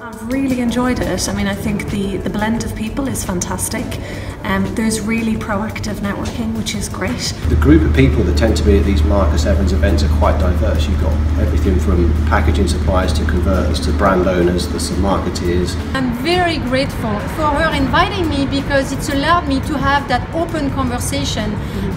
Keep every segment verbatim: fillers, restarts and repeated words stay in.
I've really enjoyed it. I mean, I think the, the blend of people is fantastic. Um, there's really proactive networking, which is great. The group of people that tend to be at these Marcus Evans events are quite diverse. You've got everything from packaging suppliers to converters to brand owners, to some marketeers. I'm very grateful for her inviting me because it's allowed me to have that open conversation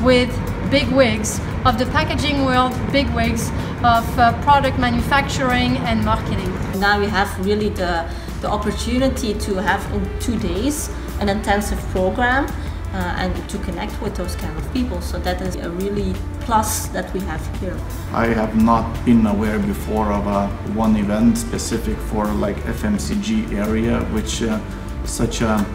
with big wigs of the packaging world, big wigs of uh, product manufacturing and marketing. Now we have really the, the opportunity to have in two days an intensive program uh, and to connect with those kind of people, so that is a really plus that we have here. I have not been aware before of a one event specific for like F M C G area, which uh, such a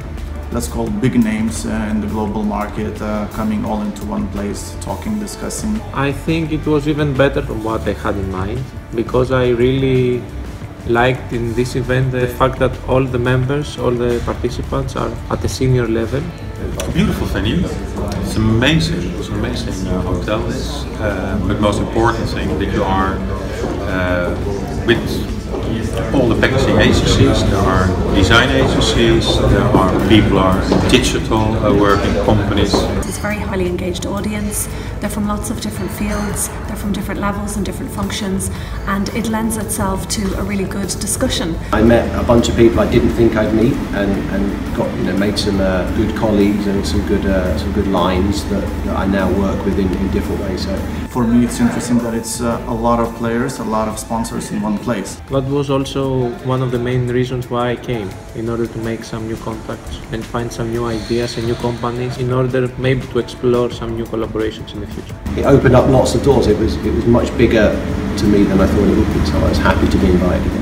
let's call big names uh, in the global market uh, coming all into one place, talking, discussing. I think it was even better from what I had in mind, because I really liked in this event the fact that all the members, all the participants are at a senior level. It's a beautiful venue. It's amazing. It's an amazing uh, hotel. This, uh, but most important thing that you are uh, with. All the packaging agencies, there are design agencies, there are people are digital uh, working companies. It's a very highly engaged audience. They're from lots of different fields, they're from different levels and different functions, and it lends itself to a really good discussion. I met a bunch of people I didn't think I'd meet, and, and got you know made some uh, good colleagues and some good uh, some good lines that, that I now work with in, in different ways. So for me, it's interesting that it's uh, a lot of players, a lot of sponsors in one place. That was also one of the main reasons why I came, in order to make some new contacts and find some new ideas and new companies, in order maybe to explore some new collaborations in the future. It opened up lots of doors. It was, it was much bigger to me than I thought it would be, so I was happy to be invited.